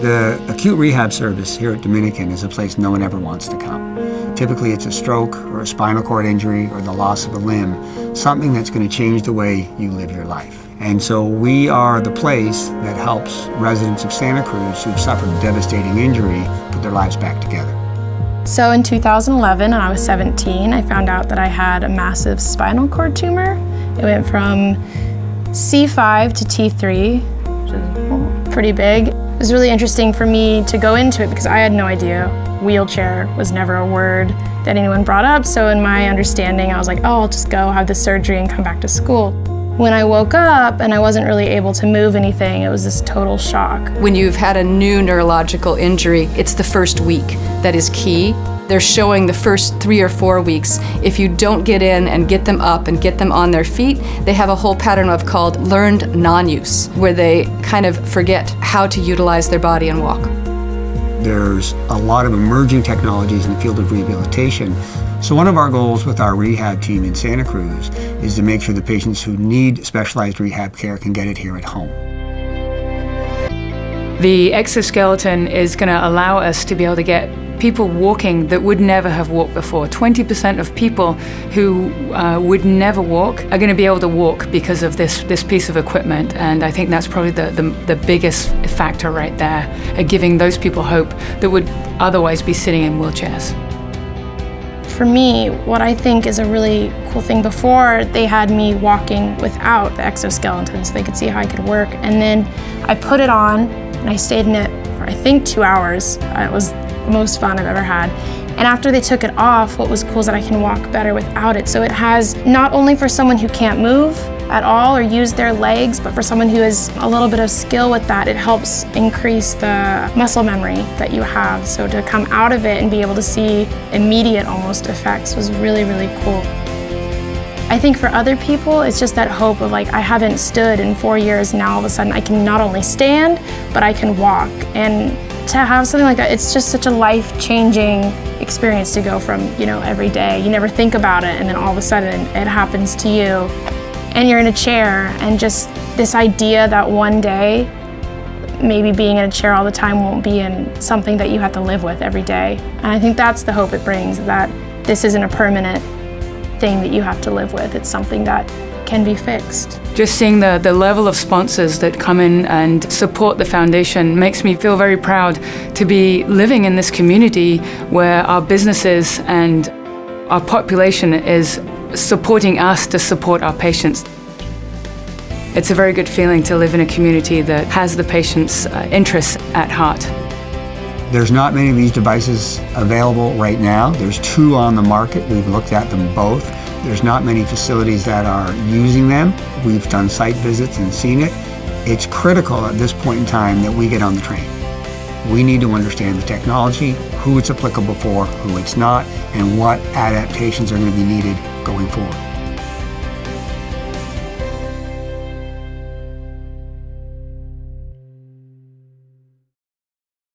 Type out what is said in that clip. The acute rehab service here at Dominican is a place no one ever wants to come. Typically it's a stroke or a spinal cord injury or the loss of a limb, something that's going to change the way you live your life. And so we are the place that helps residents of Santa Cruz who've suffered devastating injury put their lives back together. So in 2011, when I was 17, I found out that I had a massive spinal cord tumor. It went from C5 to T3, which is pretty big. It was really interesting for me to go into it because I had no idea. Wheelchair was never a word that anyone brought up, so in my understanding, I was like, oh, I'll just go have the surgery and come back to school. When I woke up and I wasn't really able to move anything, it was this total shock. When you've had a new neurological injury, it's the first week that is key. They're showing the first 3 or 4 weeks. If you don't get in and get them up and get them on their feet, they have a whole pattern of called learned non-use, where they kind of forget how to utilize their body and walk. There's a lot of emerging technologies in the field of rehabilitation. So one of our goals with our rehab team in Santa Cruz is to make sure the patients who need specialized rehab care can get it here at home. The exoskeleton is going to allow us to be able to get people walking that would never have walked before. 20% of people who would never walk are going to be able to walk because of this piece of equipment, and I think that's probably the biggest factor right there, giving those people hope that would otherwise be sitting in wheelchairs. For me, what I think is a really cool thing, before they had me walking without the exoskeleton so they could see how I could work, and then I put it on and I stayed in it for I think 2 hours. It was most fun I've ever had. And after they took it off, what was cool is that I can walk better without it. So it has, not only for someone who can't move at all or use their legs, but for someone who has a little bit of skill with that, it helps increase the muscle memory that you have. So to come out of it and be able to see immediate almost effects was really, really cool. I think for other people, it's just that hope of like, I haven't stood in 4 years, now all of a sudden I can not only stand, but I can walk. And to have something like that, it's just such a life-changing experience to go from, you know, every day. You never think about it, and then all of a sudden it happens to you, and you're in a chair, and just this idea that one day, maybe being in a chair all the time won't be in something that you have to live with every day. And I think that's the hope it brings, that this isn't a permanent thing that you have to live with. It's something that can be fixed. Just seeing the level of sponsors that come in and support the foundation makes me feel very proud to be living in this community where our businesses and our population is supporting us to support our patients. It's a very good feeling to live in a community that has the patient's interests at heart. There's not many of these devices available right now. There's 2 on the market. We've looked at them both. There's not many facilities that are using them. We've done site visits and seen it. It's critical at this point in time that we get on the train. We need to understand the technology, who it's applicable for, who it's not, and what adaptations are going to be needed going forward.